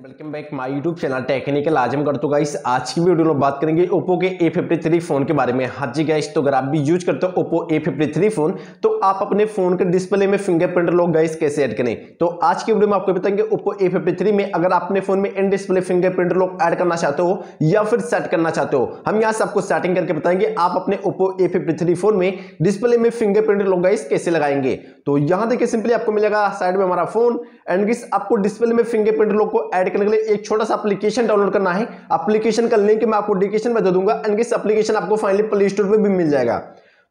Welcome back my YouTube channel technical Azamgarh. तो guys आज की वीडियो में बात करेंगे ओप्पो के A53 फ़ोन के बारे में। हाँ जी गाइस, तो अगर आप भी यूज करते हो ओप्पो A53 फ़ोन तो आप अपने फ़ोन के डिस्प्ले में फिंगरप्रिंट लॉक गाइस कैसे ऐड करें। तो आज की वीडियो में आपको बताएंगे ओप्पो A53 में अगर आप अपने फ़ोन में in display fingerprint lock add करना चाहते हो या फिर सेट करना चाहते हो, हम यहाँ से आपको सेटिंग करके बताएंगे आप अपने ओप्पो A53 फ़ोन में डिस्प्ले में फिंगरप्रिंट लॉक गाइस कैसे लगाएंगे। तो यहाँ देखिए सिंपली आपको मिलेगा साइड में हमारा फ़ोन एंड गाइस आपको डिस्प्ले में फिंगरप्रिंट लॉक को ऐड करने के लिए एक छोटा सा एप्लीकेशन डाउनलोड करना है। एप्लीकेशन का लिंक मैं आपको डिस्क्रिप्शन में दे दूंगा एंड इस एप्लीकेशन आपको फाइनली प्ले स्टोर पे भी मिल जाएगा।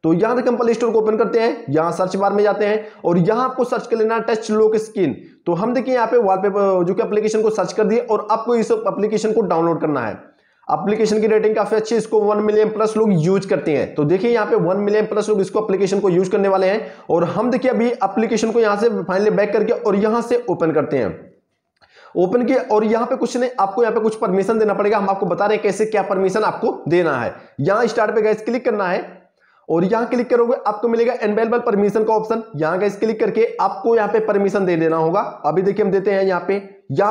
तो यहां तक हम प्ले स्टोर को ओपन करते हैं, यहां सर्च बार में जाते हैं और यहां आपको सर्च कर लेना टच लॉक स्क्रीन। तो हम देखिए यहाँ पे वॉलपेपर जो कि एप्लीकेशन को सर्च कर दिए और आपको इस एप्लीकेशन को डाउनलोड करना है। एप्लीकेशन की रेटिंग काफी अच्छी है, इसको 1 मिलियन प्लस लोग यूज करते हैं। तो देखिए यहाँ पे 1 मिलियन प्लस लोग इसको एप्लीकेशन को यूज करने वाले हैं और हम देखिए अभी एप्लीकेशन को यहाँ से फाइनली बैक करके और यहाँ से ओपन करते हैं। ओपन किया और यहाँ पे कुछ नहीं, आपको यहाँ पे कुछ परमिशन देना पड़ेगा। हम आपको बता रहे हैं कैसे क्या परमिशन आपको देना है। यहाँ स्टार्ट पे गाइस क्लिक करना है और यहाँ क्लिक करोगे आपको मिलेगा एनवेलेबल परमिशन का ऑप्शन। यहाँ गाइस क्लिक करके आपको यहाँ पे परमिशन दे देना होगा। अभी देखिए हम देते हैं यहाँ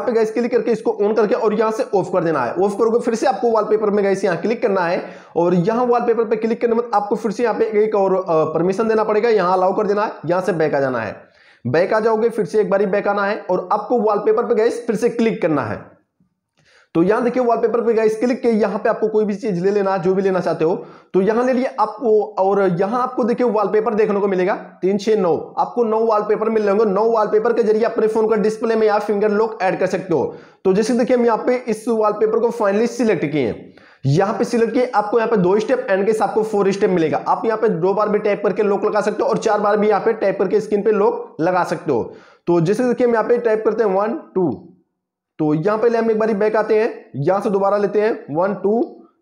पे गाइस क्लिक करके इसको ऑन करके और यहाँ से ऑफ कर देना है। ऑफ करोगे फिर से आपको वॉलपेपर में गाइस यहाँ क्लिक करना है और यहाँ वॉलपेपर पे क्लिक करने मतलब आपको फिर से यहाँ पे एक और परमिशन देना पड़ेगा। यहाँ अलाउ कर देना है, यहाँ से बैक आ जाना है। बैक आ जाओगे फिर से एक बारी बैक आना है और आपको वॉलपेपर पे गाइस फिर से क्लिक करना है। तो यहां देखिए वॉलपेपर पे गाइस क्लिक किया, यहाँ पे आपको कोई भी चीज ले लेना जो भी लेना चाहते हो तो यहाँ ले लिए आपको। और यहाँ आपको देखिए वॉलपेपर देखने को मिलेगा 369, आपको 9 वॉलपेपर मिल रहे होंगे। 9 वॉलपेपर के जरिए अपने फोन का डिस्प्ले में आप फिंगर लॉक ऐड कर सकते हो। तो जैसे देखिए हम यहाँ पे इस वॉलपेपर को फाइनली सिलेक्ट किए, यहाँ पे सिलेक्ट किए, आपको यहाँ पे 2 स्टेप एंड के आपको 4 स्टेप मिलेगा। आप यहाँ पे 2 बार भी टैप करके लॉक लगा सकते हो और 4 बार भी यहाँ पे टैप करके स्क्रीन पे लॉक लगा सकते हो। तो जैसे देखिए हम यहाँ पे टाइप करते हैं 1 2, तो यहाँ पे हम एक बार बैक आते हैं, यहाँ से दोबारा लेते हैं 1 2,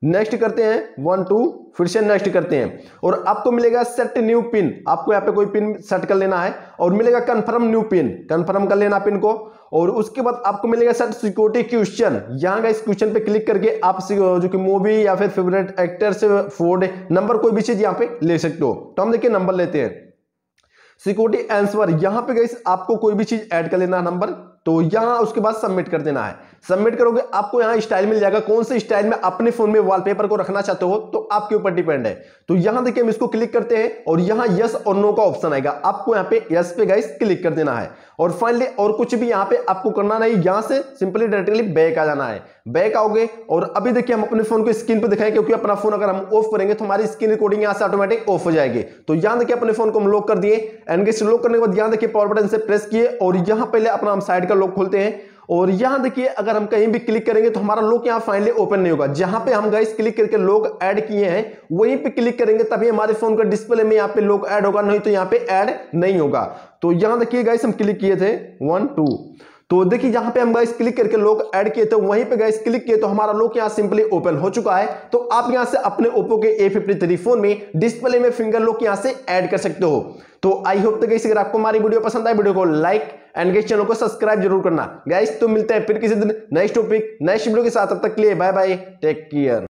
नेक्स्ट करते हैं 1 2, फिर से नेक्स्ट करते हैं और आपको मिलेगा सेट न्यू पिन। आपको यहाँ पे कोई पिन सेट कर लेना है और मिलेगा कन्फर्म न्यू पिन, कन्फर्म कर लेना पिन को। और उसके बाद आपको मिलेगा सेट सिक्योरिटी क्वेश्चन। यहाँ का इस क्वेश्चन पे क्लिक करके आप जो कि मूवी या फिर फेवरेट एक्टर से फोन नंबर कोई भी चीज यहाँ पे ले सकते हो। तो हम देखिए नंबर लेते हैं सिक्योरिटी आंसर। यहाँ पे गाइस आपको कोई भी चीज ऐड कर लेना नंबर, तो यहाँ उसके बाद सबमिट कर देना है। सबमिट करोगे आपको यहाँ स्टाइल मिल जाएगा, कौन से स्टाइल में अपने फोन में वॉलपेपर को रखना चाहते हो तो आपके ऊपर डिपेंड है। तो यहाँ देखिए हम इसको क्लिक करते हैं और यहाँ यस और नो का ऑप्शन आएगा, आपको यहाँ पे यस पे गाइस क्लिक कर देना है और फाइनली और कुछ भी यहाँ पे आपको करना नहीं। यहाँ से सिंपली डायरेक्टली बैक आ जाना है। बैक आओगे और अभी देखिए हम अपने फोन को स्क्रीन पर दिखाएं क्योंकि अपना फोन अगर हम ऑफ करेंगे तो हमारी स्क्रीन रिकॉर्डिंग यहाँ से ऑटोमेटिक ऑफ हो जाएगी। तो यहाँ देखिए अपने फोन को हम लॉक कर दिए एंड गाइस लॉक करने के बाद यहाँ देखिए पावर बटन से प्रेस किए और यहाँ पहले अपना हम साइड का लॉक खोलते हैं और यहां देखिए अगर हम कहीं भी क्लिक करेंगे तो हमारा लॉक यहां फाइनली ओपन नहीं होगा। जहां पे हम गाइस क्लिक करके लॉक ऐड किए हैं वहीं पे क्लिक करेंगे तभी हमारे फोन का डिस्प्ले में यहां पे लॉक ऐड होगा, नहीं तो यहां पे ऐड नहीं होगा। तो यहां देखिए गाइस हम क्लिक किए थे 1 2, तो देखिए जहां पे हम गाइस क्लिक करके लॉक ऐड किए थे वहीं पे गाइस क्लिक किए तो हमारा लॉक यहाँ सिंपली ओपन हो चुका है। तो आप यहाँ से अपने ओप्पो के A53 फोन में डिस्प्ले में फिंगर लॉक यहाँ से ऐड कर सकते हो। तो आई होप तो गाइस अगर आपको हमारी वीडियो पसंद आए वीडियो को लाइक एंड गाइस चैनल को सब्सक्राइब जरूर करना गाइस। तो मिलते हैं फिर किसी दिन नेक्स्ट टॉपिक नेक्स्ट वीडियो के साथ, तब तक के लिए बाय बाय, टेक केयर।